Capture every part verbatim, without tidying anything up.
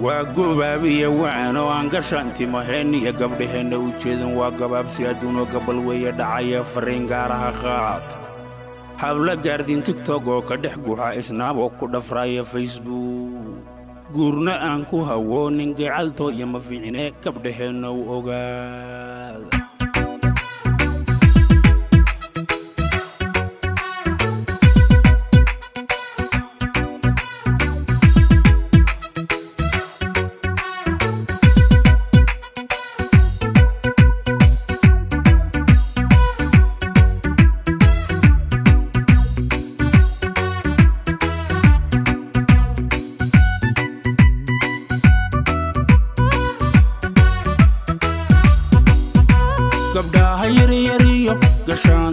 Wagubabi wano angashanti maheni gabrihena uchedan wagababsi aduno gabalweya dacaya faringaaraha qaad habla gaardin tiktok oo ka dhex guuxa isnaab oo ku dhafraaya facebook gurna aan ku hawoonin gacalto iyo ma fiicnaa gabdhahena oo ogaad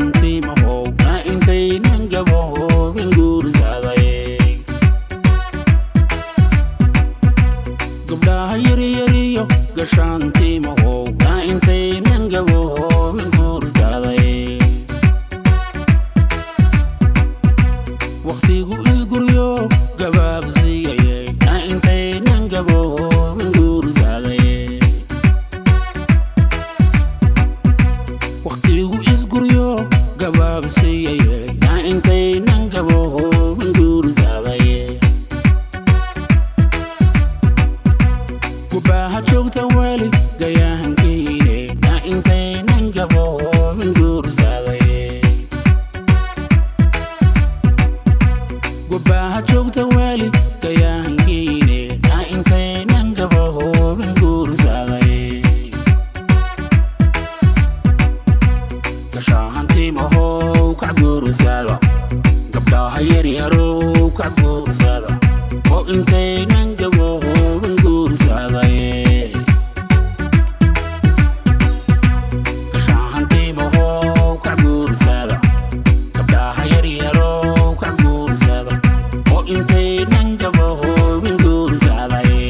Shanti maho na intay nan jabo bingur zabaye gubda yiri yiri yo gashanti maho na intay nan jabo bingur zabaye waqtigu isguriyo gabab ziyaye na intay nan jabo bingur zabaye waqtigu Guryo gabab siyaye na intay nan gabo bingur zabaye Gubaha chogta wali gayahan kiine na intay nan gabo bingur zabaye Gubaha chogta wali gayahan kiine na intay nan gabo bingur zabaye Shahanti maho kabur zala, gabda hayri haru kabur zala. Mo intay nang jabo bingur zala ye. Shahanti maho kabur zala, gabda hayri haru kabur zala. Mo intay nang jabo bingur zala ye.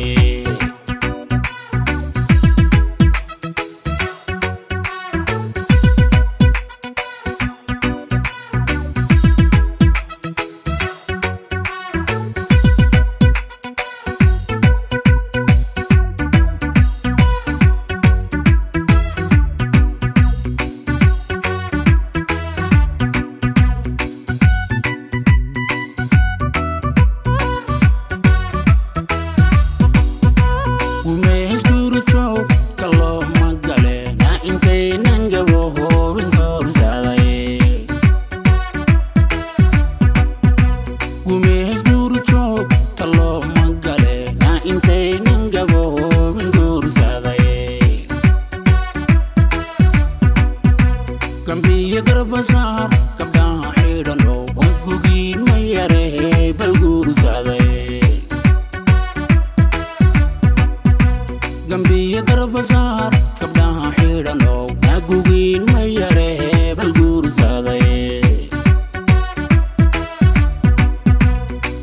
Bazar kabda xidano ugugi mayare balgur zaday Gambiya gar bazar kabda xidano ugugi mayare balgur zaday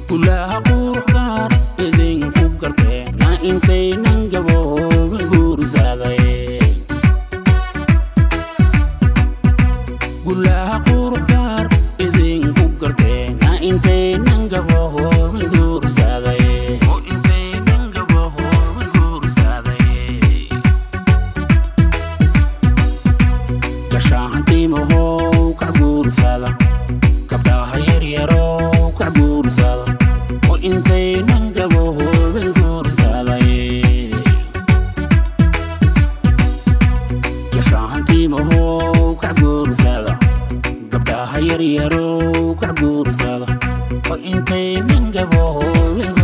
Kulaha qurqar idin ku garte na intay nan gabo balgur zaday Kulaha qurqar idin ku garte na intay nan gabo bingur zabaye mo intay nan gabo bingur zabaye Gashanti maho kabur zala kabda hayr yaro kabur zala mo intay nan gabo bingur zabaye Gashanti maho kabur zala Hayri yaro kabur zala, o intay nan gabo.